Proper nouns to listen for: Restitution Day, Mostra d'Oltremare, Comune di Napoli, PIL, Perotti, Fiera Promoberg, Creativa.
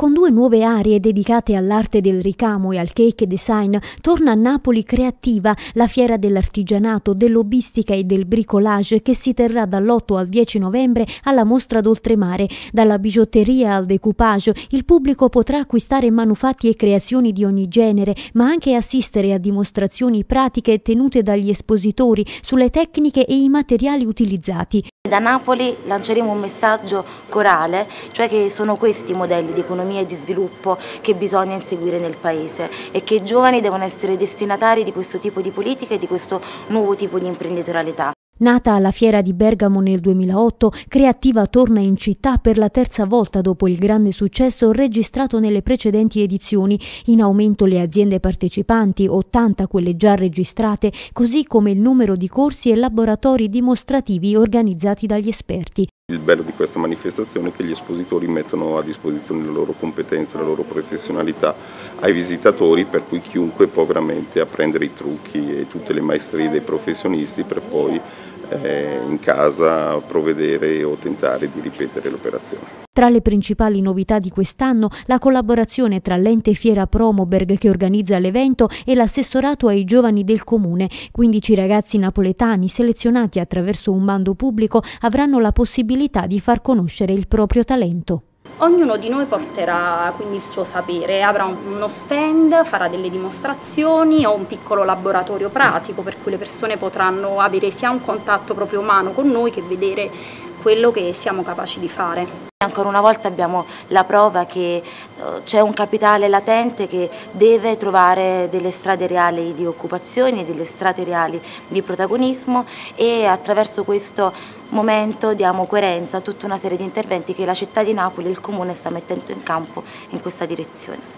Con due nuove aree dedicate all'arte del ricamo e al cake design, torna a Napoli Creativa, la fiera dell'artigianato, dell'hobbistica e del bricolage che si terrà dall'8 al 10 novembre alla Mostra d'Oltremare. Dalla bigiotteria al decoupage, il pubblico potrà acquistare manufatti e creazioni di ogni genere, ma anche assistere a dimostrazioni pratiche tenute dagli espositori sulle tecniche e i materiali utilizzati. Da Napoli lanceremo un messaggio corale, cioè che sono questi i modelli di economia e di sviluppo che bisogna inseguire nel Paese e che i giovani devono essere destinatari di questo tipo di politica e di questo nuovo tipo di imprenditorialità. Nata alla Fiera di Bergamo nel 2008, Creativa torna in città per la terza volta dopo il grande successo registrato nelle precedenti edizioni. In aumento le aziende partecipanti, 80 quelle già registrate, così come il numero di corsi e laboratori dimostrativi organizzati dagli esperti. Il bello di questa manifestazione è che gli espositori mettono a disposizione le loro competenze, la loro professionalità ai visitatori, per cui chiunque può veramente apprendere i trucchi e tutte le maestrie dei professionisti per poi in casa provvedere o tentare di ripetere l'operazione. Tra le principali novità di quest'anno, la collaborazione tra l'ente Fiera Promoberg che organizza l'evento e l'assessorato ai giovani del Comune. 15 ragazzi napoletani selezionati attraverso un bando pubblico avranno la possibilità di far conoscere il proprio talento. Ognuno di noi porterà quindi il suo sapere, avrà uno stand, farà delle dimostrazioni o un piccolo laboratorio pratico per cui le persone potranno avere sia un contatto proprio umano con noi che vedere quello che siamo capaci di fare. Ancora una volta abbiamo la prova che c'è un capitale latente che deve trovare delle strade reali di occupazione, delle strade reali di protagonismo, e attraverso questo momento diamo coerenza a tutta una serie di interventi che la città di Napoli e il Comune sta mettendo in campo in questa direzione.